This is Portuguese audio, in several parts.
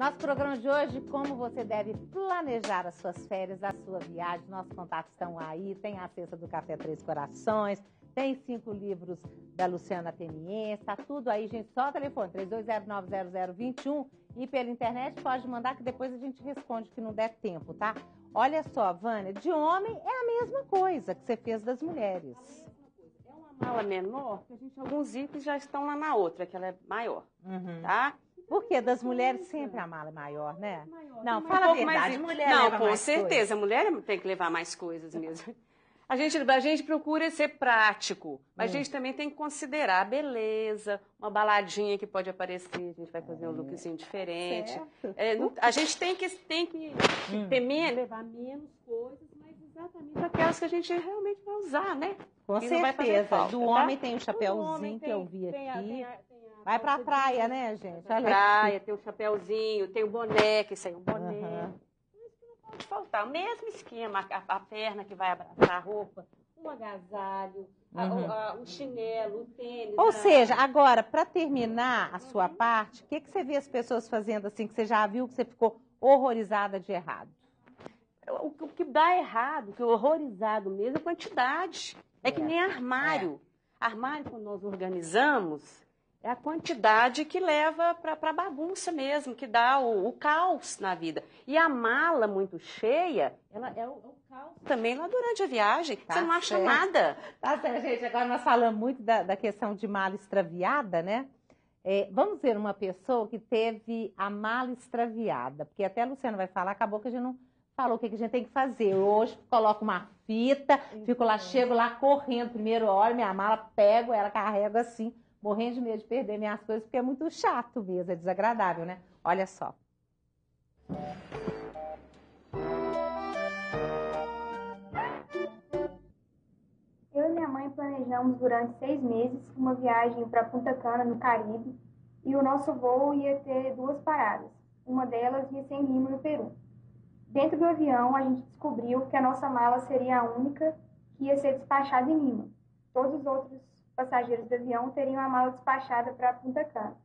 Nosso programa de hoje, como você deve planejar as suas férias, a sua viagem. Nossos contatos estão aí, tem a cesta do Café Três Corações, tem 5 livros da Luciana Temiense, tá tudo aí, gente. Só o telefone, 32090021, e pela internet pode mandar que depois a gente responde que não der tempo, tá? Olha só, Vânia, de homem é a mesma coisa que você fez das mulheres. É uma mala menor, porque a gente, alguns zíperes já estão lá na outra, que ela é maior, tá? Porque das mulheres sempre a mala é maior, né? Maior, não, fala a verdade, mulher leva mais coisas. Não, com certeza, a mulher tem que levar mais coisas mesmo. A gente procura ser prático, mas a gente também tem que considerar a beleza, uma baladinha que pode aparecer, a gente vai fazer um lookzinho diferente. É, a gente tem que ter menos, levar menos coisas, mas exatamente aquelas que a gente realmente vai usar, né? Com certeza. Falta, do homem tem um chapéuzinho que eu vi aqui. Vai pra praia, né, gente? Pra praia, tem um chapéuzinho, tem um boné, que isso aí é um boné. Não pode faltar, o mesmo esquema, a perna que vai abraçar a roupa, um agasalho, o chinelo, o tênis. Ou seja, agora, para terminar a sua parte, o que você vê as pessoas fazendo assim, que você já viu que você ficou horrorizada de errado? O que dá errado, que é horrorizado mesmo, é a quantidade. É que nem armário. Armário, quando nós organizamos... É a quantidade que leva para bagunça mesmo, que dá o caos na vida. E a mala muito cheia, ela é o caos também lá durante a viagem. Tá, você não acha nada. Tá certo, gente. Agora nós falamos muito da questão de mala extraviada, né? É, vamos ver uma pessoa que teve a mala extraviada, porque até a Luciana vai falar, acabou que a gente não falou o que a gente tem que fazer. Eu hoje coloco uma fita, fico lá, chego lá correndo, primeiro olho, minha mala, pego, ela carrego assim, morrendo de medo de perder minhas coisas, porque é muito chato mesmo, é desagradável, né? Olha só. Eu e minha mãe planejamos durante 6 meses uma viagem para Punta Cana, no Caribe, e o nosso voo ia ter 2 paradas. Uma delas ia ser em Lima, no Peru. Dentro do avião, a gente descobriu que a nossa mala seria a única que ia ser despachada em Lima. Todos os outros passageiros do avião teriam a mala despachada para Punta Cana.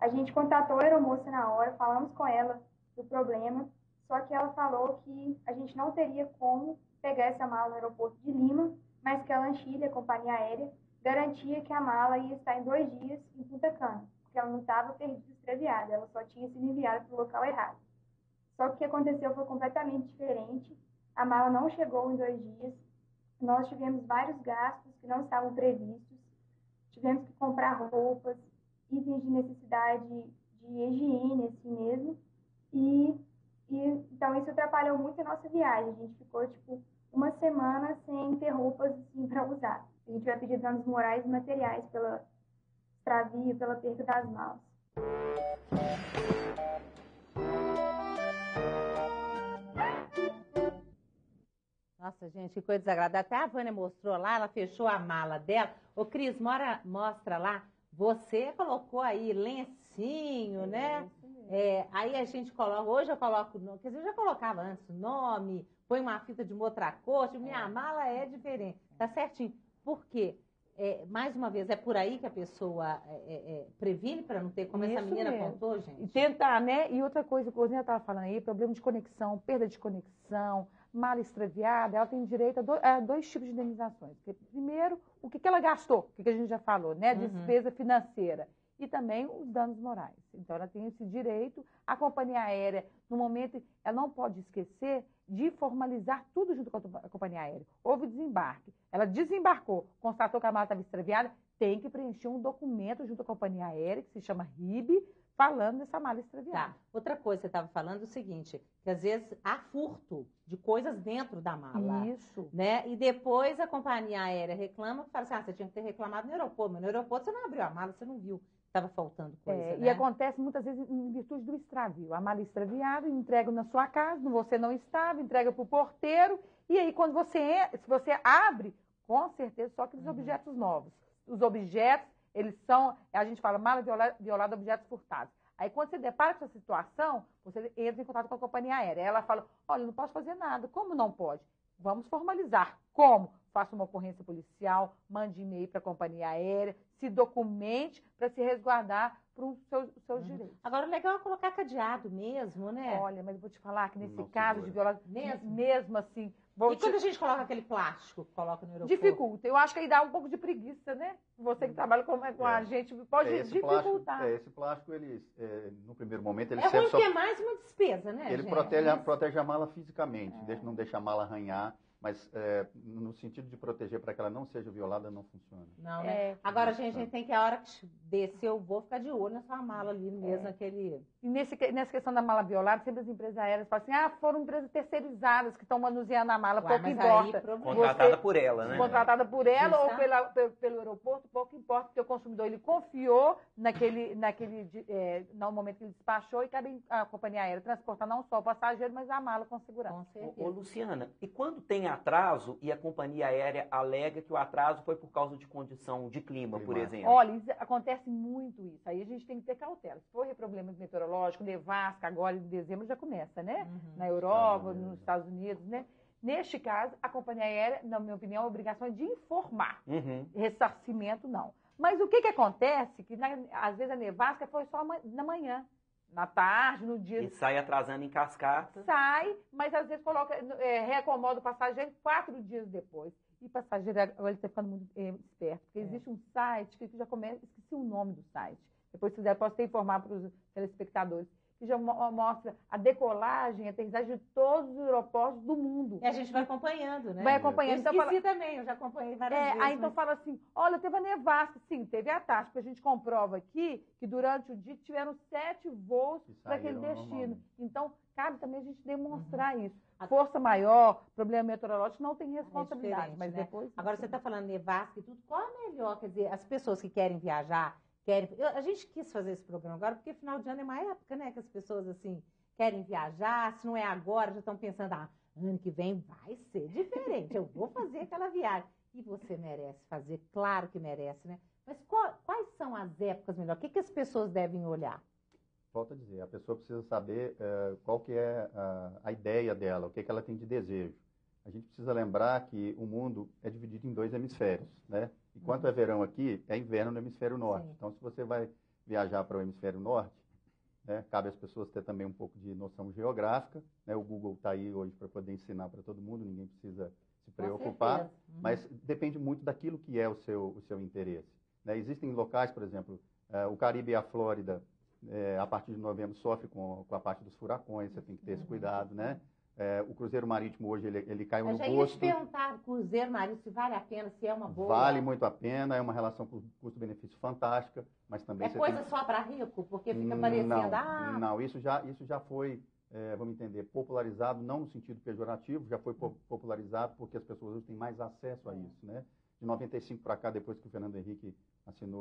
A gente contatou a aeromoça na hora, falamos com ela do problema, só que ela falou que a gente não teria como pegar essa mala no aeroporto de Lima, mas que a Lanchilha, a companhia aérea, garantia que a mala ia estar em 2 dias em Punta Cana, porque ela não estava perdida extraviada, ela só tinha sido enviada para o local errado. Só que o que aconteceu foi completamente diferente, a mala não chegou em 2 dias, nós tivemos vários gastos que não estavam previstos, tivemos que comprar roupas, itens de necessidade de higiene, assim mesmo. Então, isso atrapalhou muito a nossa viagem. A gente ficou, tipo, 1 semana sem ter roupas, assim, para usar. A gente vai pedir danos morais e materiais pela extravio, pela perda das malas. Nossa, gente, que coisa desagradável. Até a Vânia mostrou lá, ela fechou a mala dela. Ô, Cris, mostra lá. Você colocou aí lencinho, né? É, aí a gente coloca, hoje eu coloco, quer dizer, eu já colocava antes o nome, põe uma fita de uma outra cor, tipo, minha mala é diferente. Tá certinho. Por quê? É, mais uma vez, é por aí que a pessoa previne para não ter, como isso essa menina mesmo contou, gente. E tentar, né? E outra coisa que o Cozinha estava falando aí, problema de conexão, perda de conexão, mala extraviada, ela tem direito a 2 tipos de indenizações. Primeiro, o que ela gastou, que a gente já falou, né? Despesa financeira. E também os danos morais. Então, ela tem esse direito. A companhia aérea, no momento, ela não pode esquecer de formalizar tudo junto com a companhia aérea. Houve desembarque. Ela desembarcou, constatou que a mala estava extraviada, tem que preencher um documento junto à companhia aérea, que se chama RIB, falando dessa mala extraviada. Tá. Outra coisa que você estava falando é o seguinte, que às vezes há furto de coisas dentro da mala. Isso. Né? E depois a companhia aérea reclama, fala assim, ah, você tinha que ter reclamado no aeroporto, mas no aeroporto você não abriu a mala, você não viu que estava faltando coisa, né? E acontece muitas vezes em virtude do extravio. A mala extraviada, entrega na sua casa, você não estava, entrega para o porteiro, e aí quando se você abre, com certeza, só aqueles objetos novos. Os objetos, eles são, a gente fala, mala violada, objetos furtados. Aí, quando você depara com essa situação, você entra em contato com a companhia aérea. Ela fala, olha, não posso fazer nada. Como não pode? Vamos formalizar. Como? faça uma ocorrência policial, mande e-mail para a companhia aérea, se documente para se resguardar para os seus direitos. Agora, o legal é colocar cadeado mesmo, né? Olha, mas eu vou te falar que nesse caso de violência, mesmo assim... E quando a gente coloca aquele plástico, coloca no aeroporto? Dificulta. Eu acho que aí dá um pouco de preguiça, né? Você que trabalha com a gente pode dificultar. Esse plástico, ele, no primeiro momento, ele serve só... É mais uma despesa, né, ele protege a mala fisicamente, não deixa a mala arranhar. Mas no sentido de proteger para que ela não seja violada, não funciona. Não, né? Agora, gente, a gente tem que, a hora que descer, eu vou ficar de olho nessa mala ali mesmo, naquele... E nessa questão da mala violada, sempre as empresas aéreas falam assim, foram empresas terceirizadas que estão manuseando a mala, pouco importa. Contratada por ela, né? Contratada por ela ou pelo aeroporto, pouco importa, porque o consumidor, ele confiou no momento que ele despachou, e cabe a companhia aérea transportar não só o passageiro, mas a mala com segurança. Ô, Luciana, e quando tem atraso e a companhia aérea alega que o atraso foi por causa de condição de clima, por exemplo? Olha, acontece muito isso. Aí a gente tem que ter cautela. Se for problema meteorológico, nevasca, agora em dezembro já começa, né? Na Europa, nos Estados Unidos, né? Neste caso, a companhia aérea, na minha opinião, a obrigação é de informar. Ressarcimento, não. Mas o que acontece? Que às vezes a nevasca foi só na manhã, na tarde, no dia... E sai atrasando em cascata. Sai, mas às vezes coloca, reacomoda o passageiro 4 dias depois. E o passageiro, ele está ficando muito esperto, porque existe um site que já começa... Esqueci o nome do site. Depois, se quiser, posso até informar para os telespectadores. Que já mostra a decolagem, a aterrissagem de todos os aeroportos do mundo. E a gente vai acompanhando, né? Vai acompanhando. Então, também, eu já acompanhei várias vezes. Aí, então, fala assim, olha, teve a nevasca. Sim, teve a taxa, porque a gente comprova aqui que durante o dia tiveram 7 voos para aquele destino. Então, cabe também a gente demonstrar isso. Força maior, problema meteorológico, não tem responsabilidade. Mas depois... Agora, você está falando nevasca e tudo, qual é melhor? Quer dizer, as pessoas que querem viajar... a gente quis fazer esse programa agora, porque final de ano é uma época, né? Que as pessoas, assim, querem viajar. Se não é agora, já estão pensando, ano que vem vai ser diferente. Eu vou fazer aquela viagem. E você merece fazer, claro que merece, né? Mas quais são as épocas melhor? O que as pessoas devem olhar? Volto a dizer, a pessoa precisa saber qual que é a ideia dela, o que ela tem de desejo. A gente precisa lembrar que o mundo é dividido em 2 hemisférios, né? Enquanto é verão aqui, é inverno no hemisfério norte. Então, se você vai viajar para o hemisfério norte, né, cabe às pessoas ter também um pouco de noção geográfica, né? O Google está aí hoje para poder ensinar para todo mundo, ninguém precisa se preocupar. Mas depende muito daquilo que é o seu interesse, né? Existem locais, por exemplo, o Caribe e a Flórida, a partir de novembro, sofre com a parte dos furacões, você tem que ter esse cuidado, né? O cruzeiro marítimo hoje, ele caiu no gosto. Eu já ia te perguntar, cruzeiro marítimo, se vale a pena, se é uma boa... Vale muito a pena, é uma relação custo-benefício fantástica, mas também... É coisa só para rico? Porque fica parecendo... Não, isso já foi, vamos entender, popularizado, não no sentido pejorativo, já foi popularizado porque as pessoas hoje têm mais acesso a isso, né? De 95 para cá, depois que o Fernando Henrique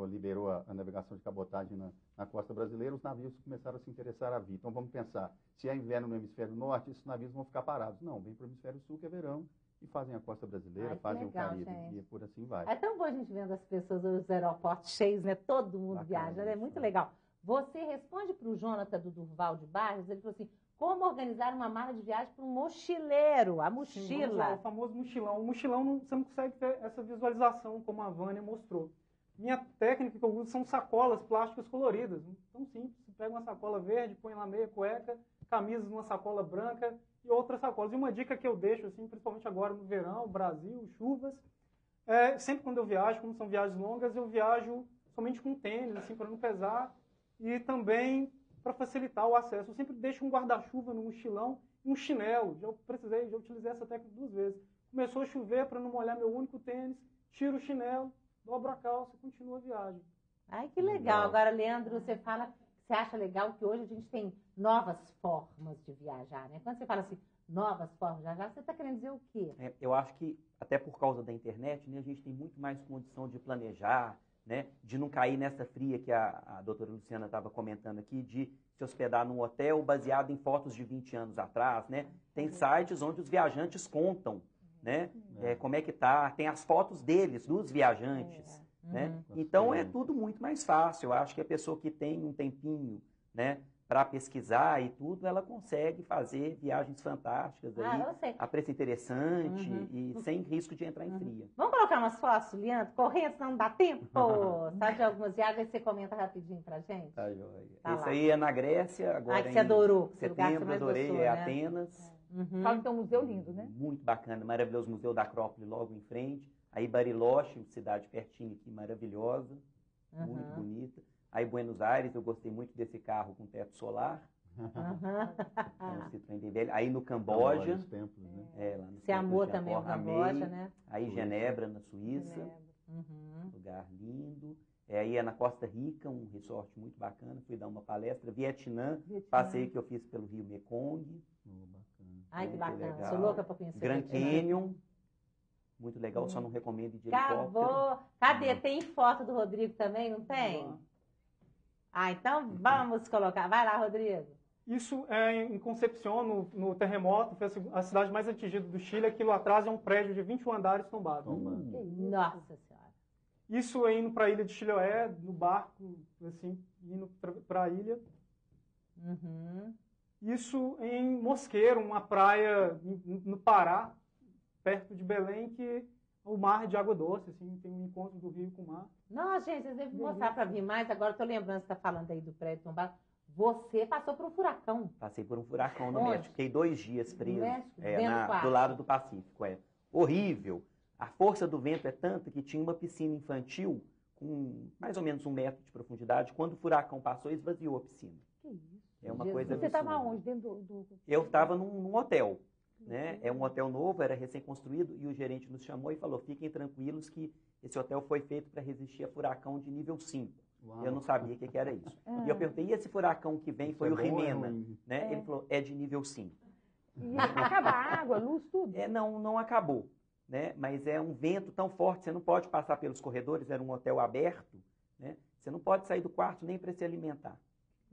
liberou a navegação de cabotagem na costa brasileira, os navios começaram a se interessar a vir. Então, vamos pensar, se é inverno no hemisfério norte, esses navios vão ficar parados. Não, vem para o hemisfério sul, que é verão, e fazem a costa brasileira, fazem o Caribe, e por assim vai. É tão bom a gente vendo as pessoas, os aeroportos cheios, né? Todo mundo viajando, é muito legal. Você responde para o Jonathan do Duval de Barros, ele falou assim, como organizar uma mala de viagem para um mochileiro, a mochila. Sim, o famoso mochilão. O mochilão, você não consegue ter essa visualização, como a Vânia mostrou. Minha técnica que eu uso são sacolas plásticas coloridas. Então, sim, você pega uma sacola verde, põe lá meia cueca, camisas numa sacola branca e outras sacolas. E uma dica que eu deixo, assim, principalmente agora no verão, Brasil, chuvas, sempre quando eu viajo, como são viagens longas, eu viajo somente com tênis, assim, para não pesar, e também para facilitar o acesso. Eu sempre deixo um guarda-chuva no mochilão e um chinelo. Já utilizei essa técnica 2 vezes. Começou a chover, para não molhar meu único tênis, tiro o chinelo, dobra a calça, continua a viagem. Ai, que legal. Agora, Leandro, você fala que você acha legal que hoje a gente tem novas formas de viajar, né? Quando você fala assim, novas formas de viajar, você está querendo dizer o quê? Eu acho que, até por causa da internet, né, a gente tem muito mais condição de planejar, né, de não cair nessa fria que a doutora Luciana estava comentando aqui, de se hospedar num hotel baseado em fotos de 20 anos atrás, né? Tem sites onde os viajantes contam, né? Como é que tá? Tem as fotos deles, dos viajantes, né? Então, é tudo muito mais fácil. Eu acho que a pessoa que tem um tempinho, né, para pesquisar e tudo, ela consegue fazer viagens fantásticas, aí, a preço interessante e sem risco de entrar em fria. Vamos colocar umas fotos, Leandro? Correndo, senão não dá tempo. Sabe de algumas viagens, você comenta rapidinho pra gente? Tá, joia. Tá Esse lá. Aí é na Grécia, agora que você adorou. Setembro, adorei, gostou, né? Atenas. Fala que tem um museu lindo, né? Muito bacana, maravilhoso museu da Acrópole logo em frente. Aí Bariloche, cidade pertinho aqui, maravilhosa, muito bonita. Aí, Buenos Aires, eu gostei muito desse carro com teto solar. Então, aí, no Camboja. Você amou também o Camboja, né? Aí, Genebra, na Suíça. Lugar lindo. Aí, é na Costa Rica, um resort muito bacana. Fui dar uma palestra. Vietnã. Passeio que eu fiz pelo Rio Mekong. Ai, que bacana. Sou louca para conhecer. Grand Canyon. Muito legal, só não recomendo de helicóptero. Cadê? Tem foto do Rodrigo também, não tem? Ah, então vamos colocar. Vai lá, Rodrigo. Isso é em Concepción, no terremoto, foi a cidade mais atingida do Chile. Aquilo atrás é um prédio de 21 andares tombado. Nossa Senhora. Isso é indo para a ilha de Chiloé, no barco, assim, indo para a ilha. Isso em Mosqueiro, uma praia no Pará, perto de Belém, que... O mar de água doce, assim, tem um encontro do rio com o mar. Não, gente, vocês devem mostrar para mim mais. Agora eu tô lembrando, você tá falando aí do prédio tombado. Você passou por um furacão. Passei por um furacão no México. Fiquei 2 dias preso. No México? Do lado do Pacífico, Horrível. A força do vento é tanta que tinha uma piscina infantil com mais ou menos 1 metro de profundidade. Quando o furacão passou, esvaziou a piscina. Que isso? É uma coisa absurda. Você estava onde? Dentro do... Eu estava num hotel. Né? É um hotel novo, era recém-construído, e o gerente nos chamou e falou: fiquem tranquilos que esse hotel foi feito para resistir a furacão de nível 5. Uau. Eu não sabia o que era isso. E eu perguntei, e esse furacão que vem foi o Jimena? Né? Ele falou, é de nível 5. E acaba a água, luz, tudo? Não acabou, né? Mas é um vento tão forte, você não pode passar pelos corredores, era um hotel aberto, né? Você não pode sair do quarto nem para se alimentar.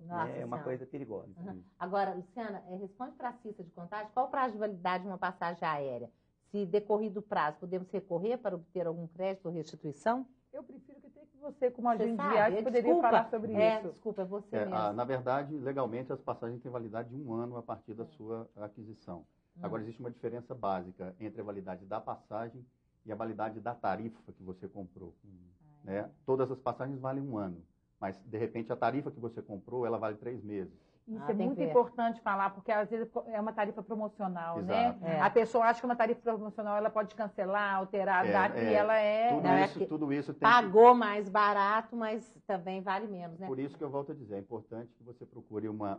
Nossa, é uma coisa perigosa. Agora, Luciana, responde para a Cissa de Contagem, qual o prazo de validade de uma passagem aérea? Se decorrido o prazo, podemos recorrer para obter algum crédito ou restituição? Eu prefiro que tenha que você, como agente de viagem, poderia falar sobre isso. Desculpa, é você mesmo. Na verdade, legalmente, as passagens têm validade de 1 ano a partir da sua aquisição. Agora, existe uma diferença básica entre a validade da passagem e a validade da tarifa que você comprou. Né? Todas as passagens valem 1 ano. Mas, de repente, a tarifa que você comprou, ela vale 3 meses. Isso é muito importante falar, porque às vezes é uma tarifa promocional, né? A pessoa acha que uma tarifa promocional, ela pode cancelar, alterar a data, e ela é... Tudo isso tem... Pagou mais barato, mas também vale menos, né? Por isso que eu volto a dizer, é importante que você procure uma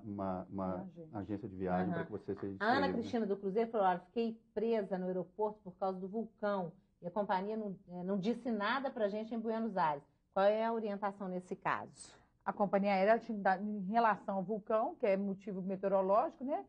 agência de viagem para que você seja... A Ana Cristina do Cruzeiro falou, olha, fiquei presa no aeroporto por causa do vulcão, e a companhia não disse nada para a gente em Buenos Aires. Qual é a orientação nesse caso? A companhia aérea, em relação ao vulcão, que é motivo meteorológico, né?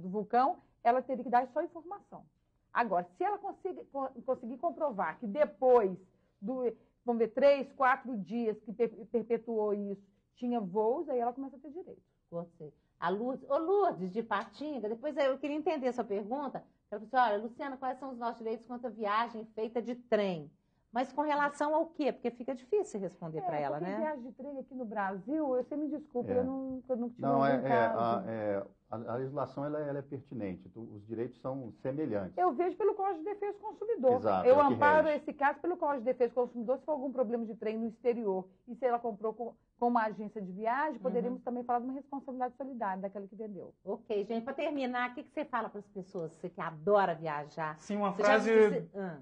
Do vulcão, ela teria que dar só informação. Agora, se ela conseguir comprovar que depois do, vamos ver, 3, 4 dias que perpetuou isso, tinha voos, aí ela começa a ter direito. Gostei. A Lourdes, Lourdes de Patinga, depois eu queria entender a sua pergunta. Ela falou assim, olha, Luciana, quais são os nossos direitos quanto a viagem feita de trem? Mas com relação ao quê? Porque fica difícil responder para ela, né? Viagem de trem aqui no Brasil, você me desculpa, eu não tive nenhum caso. A legislação ela é pertinente, os direitos são semelhantes. Eu vejo pelo Código de Defesa do Consumidor. Exato, eu amparo esse caso pelo Código de Defesa do Consumidor, se for algum problema de trem no exterior e se ela comprou com uma agência de viagem, poderíamos também falar de uma responsabilidade solidária daquela que vendeu. Ok, gente, para terminar, o que você fala para as pessoas, você que adora viajar? Sim, uma frase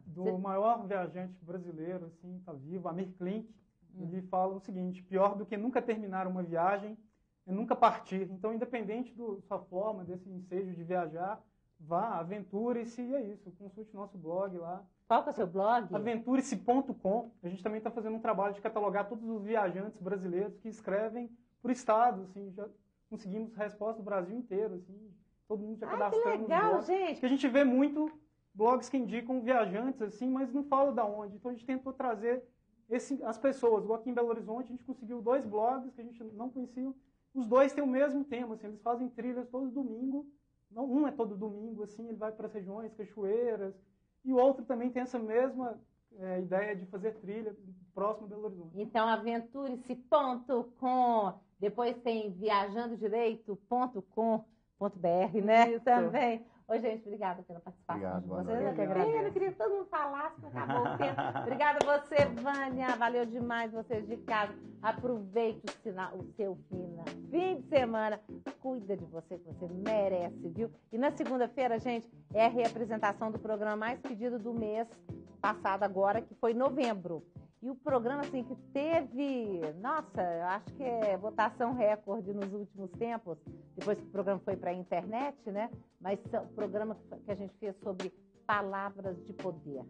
do maior viajante brasileiro, assim, está vivo, Amir Klink, ele fala o seguinte: pior do que nunca terminar uma viagem é nunca partir. Então, independente da sua forma, desse ensejo de viajar, vá, aventure-se, e é isso. Consulte nosso blog lá. Qual que é o seu blog? Aventure-se.com. A gente também está fazendo um trabalho de catalogar todos os viajantes brasileiros que escrevem por estado, assim, já conseguimos resposta do Brasil inteiro, assim, todo mundo já cadastrando. Que legal, gente! Porque a gente vê muito blogs que indicam viajantes, assim, mas não fala da onde. Então, a gente tentou trazer as pessoas. Aqui em Belo Horizonte, a gente conseguiu 2 blogs que a gente não conhecia. Os 2 têm o mesmo tema, assim, eles fazem trilhas todo domingo. Um é todo domingo, assim, ele vai para as regiões, cachoeiras. E o outro também tem essa mesma ideia de fazer trilha próximo a Belo Horizonte. Então, aventure-se.com. Depois tem viajandodireito.com.br, né? Isso. Também. Ô, gente, obrigada pela participação de vocês. Eu queria que todo mundo falasse, mas acabou o tempo. Obrigada a você, Vânia. Valeu demais vocês de casa. Aproveite o seu fim de semana. Cuida de você, que você merece, viu? E na segunda-feira, gente, é a reapresentação do programa mais pedido do mês passado agora, que foi novembro. E o programa, assim, que teve, nossa, eu acho que é votação recorde nos últimos tempos, depois que o programa foi para a internet, né? Mas o programa que a gente fez sobre palavras de poder.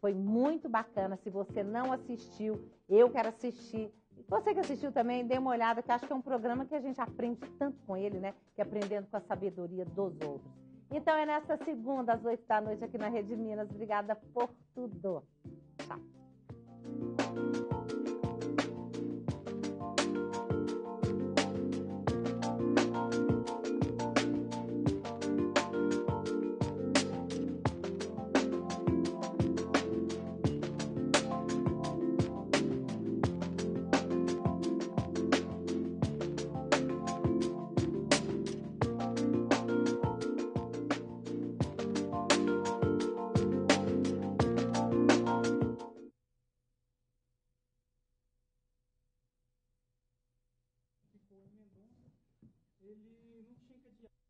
Foi muito bacana. Se você não assistiu, eu quero assistir. Você que assistiu também, dê uma olhada, que acho que é um programa que a gente aprende tanto com ele, né? Que aprendendo com a sabedoria dos outros. Então é nesta segunda, às 20h, aqui na Rede Minas. Obrigada por tudo. Tchau. Ele não tinha que adiar.